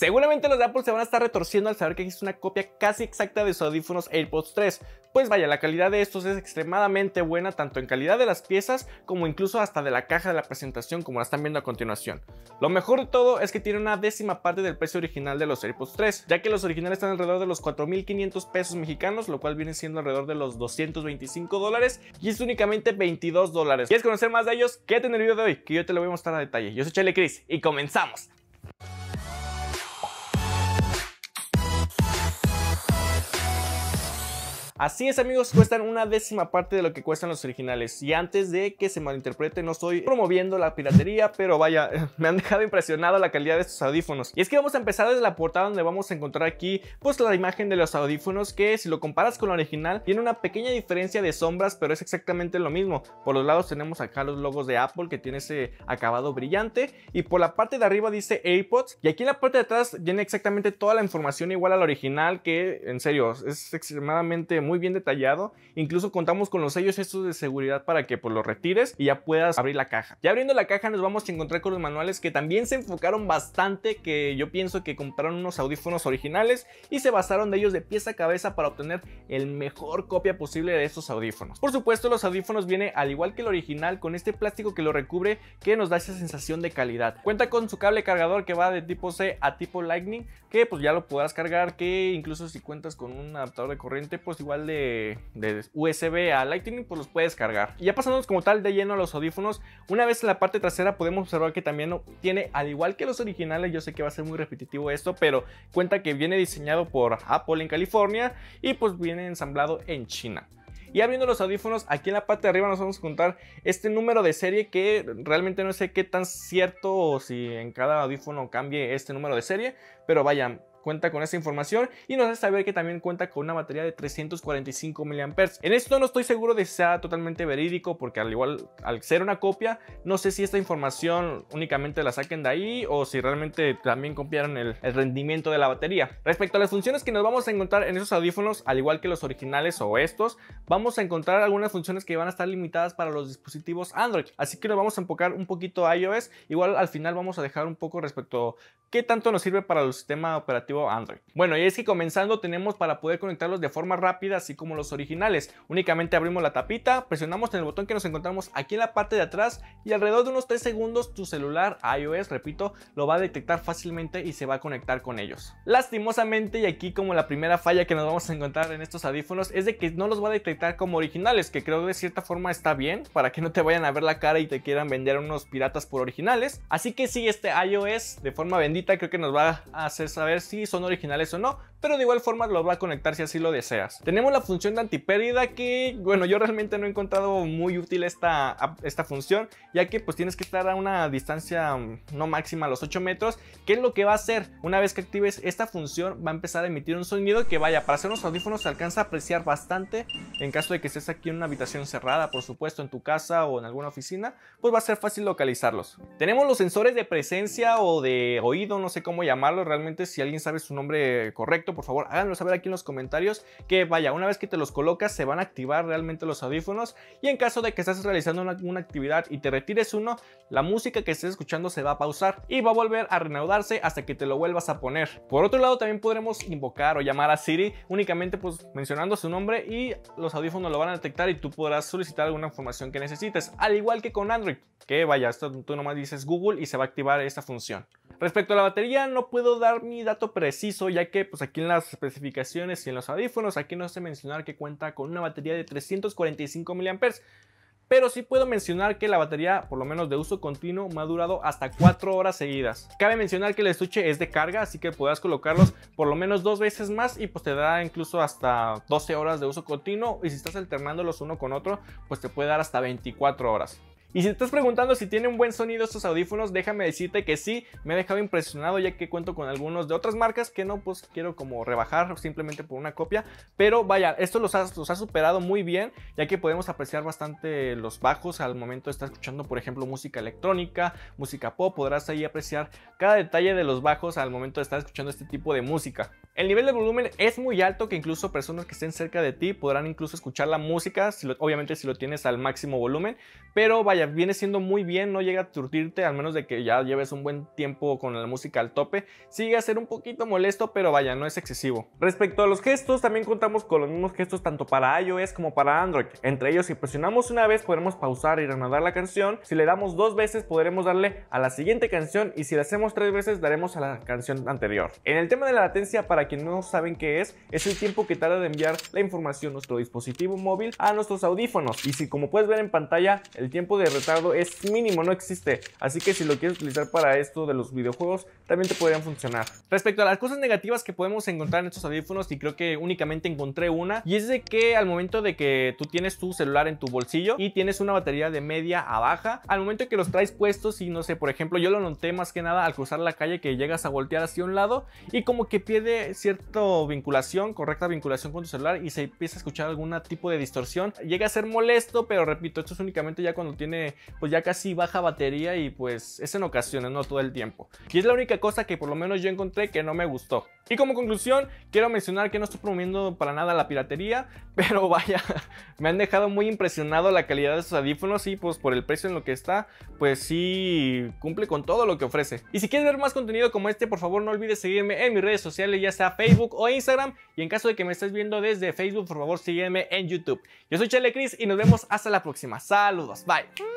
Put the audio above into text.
Seguramente los de Apple se van a estar retorciendo al saber que existe una copia casi exacta de sus audífonos AirPods 3, pues vaya, la calidad de estos es extremadamente buena tanto en calidad de las piezas como incluso hasta de la caja de la presentación, como la están viendo a continuación. Lo mejor de todo es que tiene una 10ª parte del precio original de los AirPods 3, ya que los originales están alrededor de los 4.500 pesos mexicanos, lo cual viene siendo alrededor de los $225 y es únicamente $22. ¿Quieres conocer más de ellos? Quédate en el video de hoy que yo te lo voy a mostrar a detalle. Yo soy Chale Cris y comenzamos. Así es, amigos, cuestan una 10ª parte de lo que cuestan los originales. Y antes de que se malinterprete, no estoy promoviendo la piratería, pero vaya, me han dejado impresionado la calidad de estos audífonos. Y es que vamos a empezar desde la portada, donde vamos a encontrar aquí pues la imagen de los audífonos, que si lo comparas con la original tiene una pequeña diferencia de sombras, pero es exactamente lo mismo. Por los lados tenemos acá los logos de Apple, que tiene ese acabado brillante, y por la parte de arriba dice AirPods, y aquí en la parte de atrás viene exactamente toda la información igual a la original, que en serio es extremadamente muy bien detallado. Incluso contamos con los sellos estos de seguridad para que pues los retires y ya puedas abrir la caja. Ya abriendo la caja nos vamos a encontrar con los manuales, que también se enfocaron bastante, que yo pienso que compraron unos audífonos originales y se basaron de ellos de pieza a cabeza para obtener el mejor copia posible de estos audífonos. Por supuesto, los audífonos vienen al igual que el original con este plástico que lo recubre, que nos da esa sensación de calidad. Cuenta con su cable cargador que va de tipo C a tipo Lightning, que pues ya lo podrás cargar, que incluso si cuentas con un adaptador de corriente pues igual de USB a Lightning pues los puedes cargar. Y ya pasándonos como tal de lleno a los audífonos, una vez en la parte trasera podemos observar que también tiene, al igual que los originales, yo sé que va a ser muy repetitivo esto, pero cuenta que viene diseñado por Apple en California y pues viene ensamblado en China. Y abriendo los audífonos, aquí en la parte de arriba nos vamos a encontrar este número de serie, que realmente no sé qué tan cierto o si en cada audífono cambie este número de serie, pero vayan, cuenta con esa información y nos hace saber que también cuenta con una batería de 345 mAh. En esto no estoy seguro de si sea totalmente verídico, porque al igual al ser una copia, no sé si esta información únicamente la saquen de ahí o si realmente también copiaron el rendimiento de la batería. Respecto a las funciones que nos vamos a encontrar en esos audífonos, al igual que los originales o estos, vamos a encontrar algunas funciones que van a estar limitadas para los dispositivos Android, así que nos vamos a enfocar un poquito a iOS. Igual al final vamos a dejar un poco respecto a qué tanto nos sirve para el sistema operativo Android. Bueno, y es que comenzando tenemos para poder conectarlos de forma rápida, así como los originales. Únicamente abrimos la tapita, presionamos en el botón que nos encontramos aquí en la parte de atrás y alrededor de unos 3 segundos tu celular iOS, repito, lo va a detectar fácilmente y se va a conectar con ellos. Lastimosamente, y aquí como la primera falla que nos vamos a encontrar en estos audífonos, es de que no los va a detectar como originales, que creo de cierta forma está bien, para que no te vayan a ver la cara y te quieran vender unos piratas por originales. Así que sí, este iOS de forma bendita creo que nos va a hacer saber si son originales o no, pero de igual forma los va a conectar si así lo deseas. Tenemos la función de antipérdida, que bueno, yo realmente no he encontrado muy útil esta función, ya que pues tienes que estar a una distancia no máxima a los 8 metros, que es lo que va a hacer. Una vez que actives esta función va a empezar a emitir un sonido que vaya, para hacer unos audífonos se alcanza a apreciar bastante, en caso de que estés aquí en una habitación cerrada, por supuesto en tu casa o en alguna oficina, pues va a ser fácil localizarlos. Tenemos los sensores de presencia o de oído, no sé cómo llamarlo, realmente si alguien sabe su nombre correcto, por favor háganlo saber aquí en los comentarios, que vaya, una vez que te los colocas se van a activar realmente los audífonos, y en caso de que estés realizando una actividad y te retires uno, la música que estés escuchando se va a pausar y va a volver a reanudarse hasta que te lo vuelvas a poner. Por otro lado, también podremos invocar o llamar a Siri únicamente pues mencionando su nombre, y los audífonos lo van a detectar y tú podrás solicitar alguna información que necesites, al igual que con Android, que vaya, esto tú nomás dices Google y se va a activar esta función. Respecto a la batería, no puedo dar mi dato preciso, ya que pues aquí en las especificaciones y en los audífonos aquí no sé mencionar que cuenta con una batería de 345 mAh, pero sí puedo mencionar que la batería, por lo menos de uso continuo, me ha durado hasta 4 horas seguidas. Cabe mencionar que el estuche es de carga, así que podrás colocarlos por lo menos 2 veces más y pues te da incluso hasta 12 horas de uso continuo, y si estás alternándolos uno con otro, pues te puede dar hasta 24 horas. Y si te estás preguntando si tienen buen sonido estos audífonos, déjame decirte que sí, me he dejado impresionado, ya que cuento con algunos de otras marcas que no pues quiero como rebajar simplemente por una copia, pero vaya, esto los ha superado muy bien, ya que podemos apreciar bastante los bajos al momento de estar escuchando, por ejemplo, música electrónica, música pop, podrás ahí apreciar cada detalle de los bajos al momento de estar escuchando este tipo de música. El nivel de volumen es muy alto que incluso personas que estén cerca de ti podrán incluso escuchar la música, obviamente si lo tienes al máximo volumen, pero vaya, viene siendo muy bien, no llega a aturdirte, al menos de que ya lleves un buen tiempo con la música al tope. Sigue a ser un poquito molesto, pero vaya, no es excesivo. Respecto a los gestos, también contamos con los mismos gestos tanto para iOS como para Android. Entre ellos, si presionamos una vez podremos pausar y reanudar la canción, si le damos dos veces podremos darle a la siguiente canción y si le hacemos tres veces daremos a la canción anterior. En el tema de la latencia, para quienes no saben qué es el tiempo que tarda de enviar la información nuestro dispositivo móvil a nuestros audífonos, y si como puedes ver en pantalla el tiempo de retardo es mínimo, no existe, así que si lo quieres utilizar para esto de los videojuegos también te podrían funcionar. Respecto a las cosas negativas que podemos encontrar en estos audífonos, y creo que únicamente encontré una, y es de que al momento de que tú tienes tu celular en tu bolsillo y tienes una batería de media a baja, al momento que los traes puestos y no sé, por ejemplo yo lo noté más que nada al cruzar la calle, que llegas a voltear hacia un lado y como que pierde cierta vinculación, correcta vinculación con tu celular, y se empieza a escuchar algún tipo de distorsión. Llega a ser molesto, pero repito, esto es únicamente ya cuando tiene pues ya casi baja batería, y pues es en ocasiones, no todo el tiempo. Y es la única cosa que por lo menos yo encontré que no me gustó. Y como conclusión, quiero mencionar que no estoy promoviendo para nada la piratería, pero vaya, me han dejado muy impresionado la calidad de estos audífonos, y pues por el precio en lo que está, pues sí cumple con todo lo que ofrece. Y si quieres ver más contenido como este, por favor no olvides seguirme en mis redes sociales, ya sea Facebook o Instagram, y en caso de que me estés viendo desde Facebook, por favor sígueme en YouTube. Yo soy Chale Cris y nos vemos hasta la próxima. Saludos, bye.